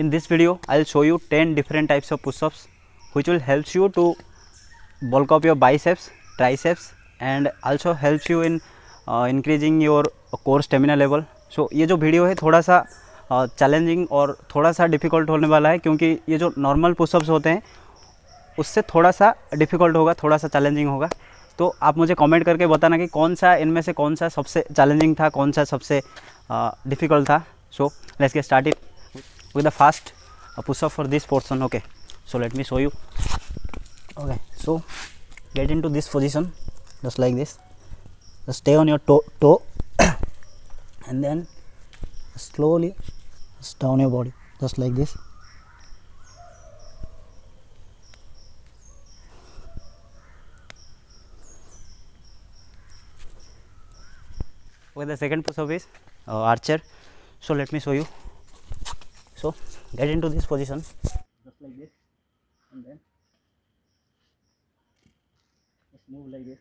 In this video, I will show you 10 different types of push-ups which will help you to bulk up your biceps, triceps and also helps you in increasing your core stamina level. So ये जो video है थोड़ा सा challenging और थोड़ा सा difficult होने वाला है क्योंकि ये जो normal push-ups होते हैं उससे थोड़ा सा difficult होगा, थोड़ा सा challenging होगा. तो आप मुझे comment करके बताना कि कौन सा इनमें से कौन सा सबसे challenging था, कौन सा सबसे difficult था. So let's get started with the first push-up for this portion. Okay, so let me show you. Okay, so get into this position just like this. Just stay on your toe and then slowly just down your body just like this. Okay, the second push-up is archer. So let me show you. So get into this position just like this and then just move like this.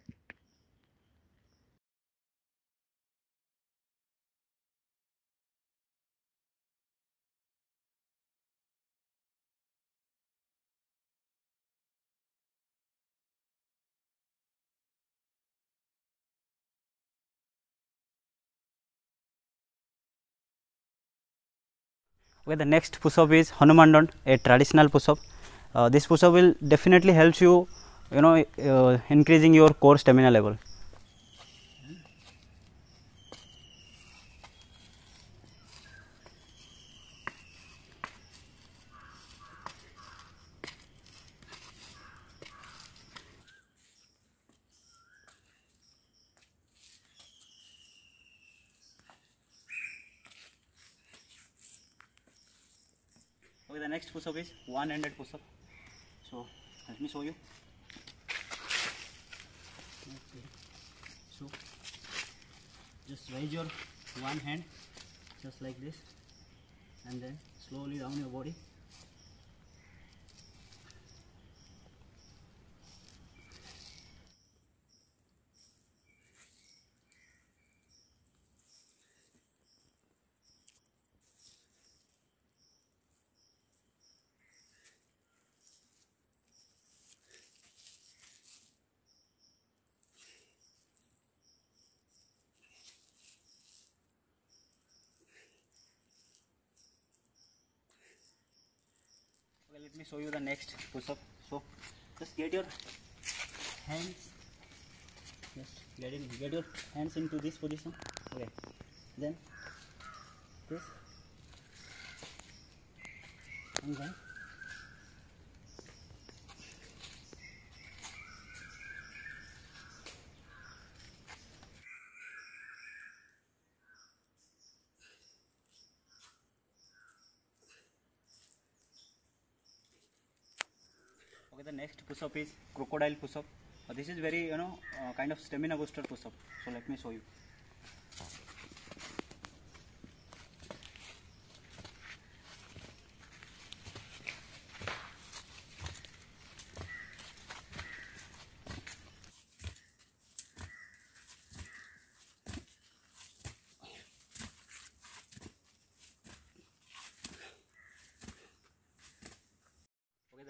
Okay, the next push-up is Hanuman Dand, a traditional push-up. This push-up will definitely help you, increasing your core stamina level. Okay, the next push-up is one-handed push-up. So let me show you. So just raise your one hand just like this and then slowly down your body. Let me show you the next push-up. So just get your hands, get your hands into this position. Okay, then this and then the next push-up is crocodile push-up. This is very kind of stamina booster push-up. So let me show you.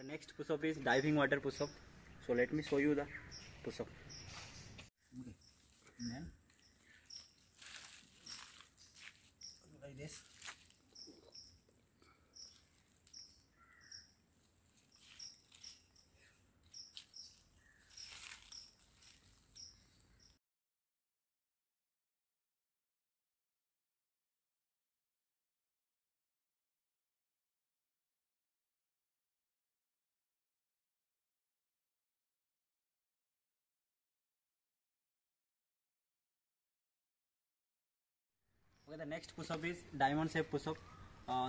The next push-up is diving water push-up. So let me show you the push-up. Okay. And then like this. Okay, the next push-up is diamond shape push-up.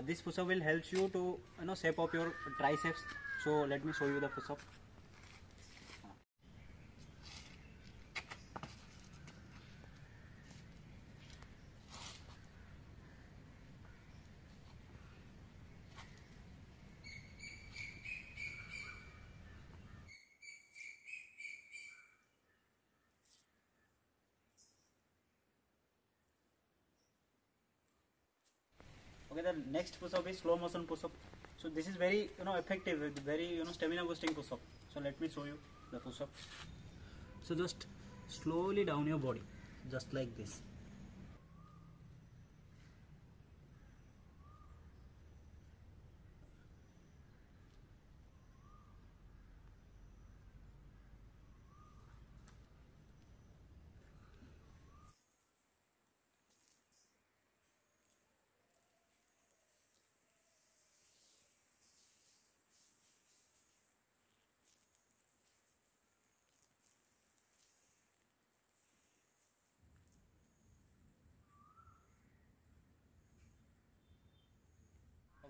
This push-up will help you to shape up your triceps. So let me show you the push-up. Okay, the next push-up is slow motion push-up. So this is very effective, very stamina boosting push-up. So let me show you the push-up. So just slowly down your body, just like this.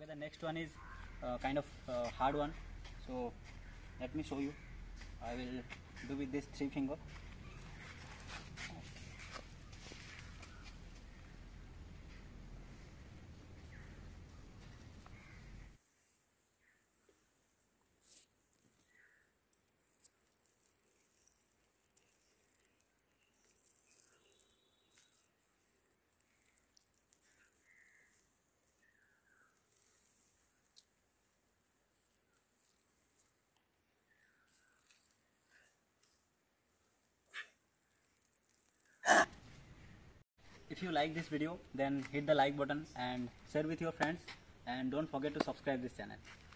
Okay, the next one is kind of hard one, so let me show you. I will do with this 3 finger. If you like this video, then hit the like button and share with your friends, and don't forget to subscribe this channel.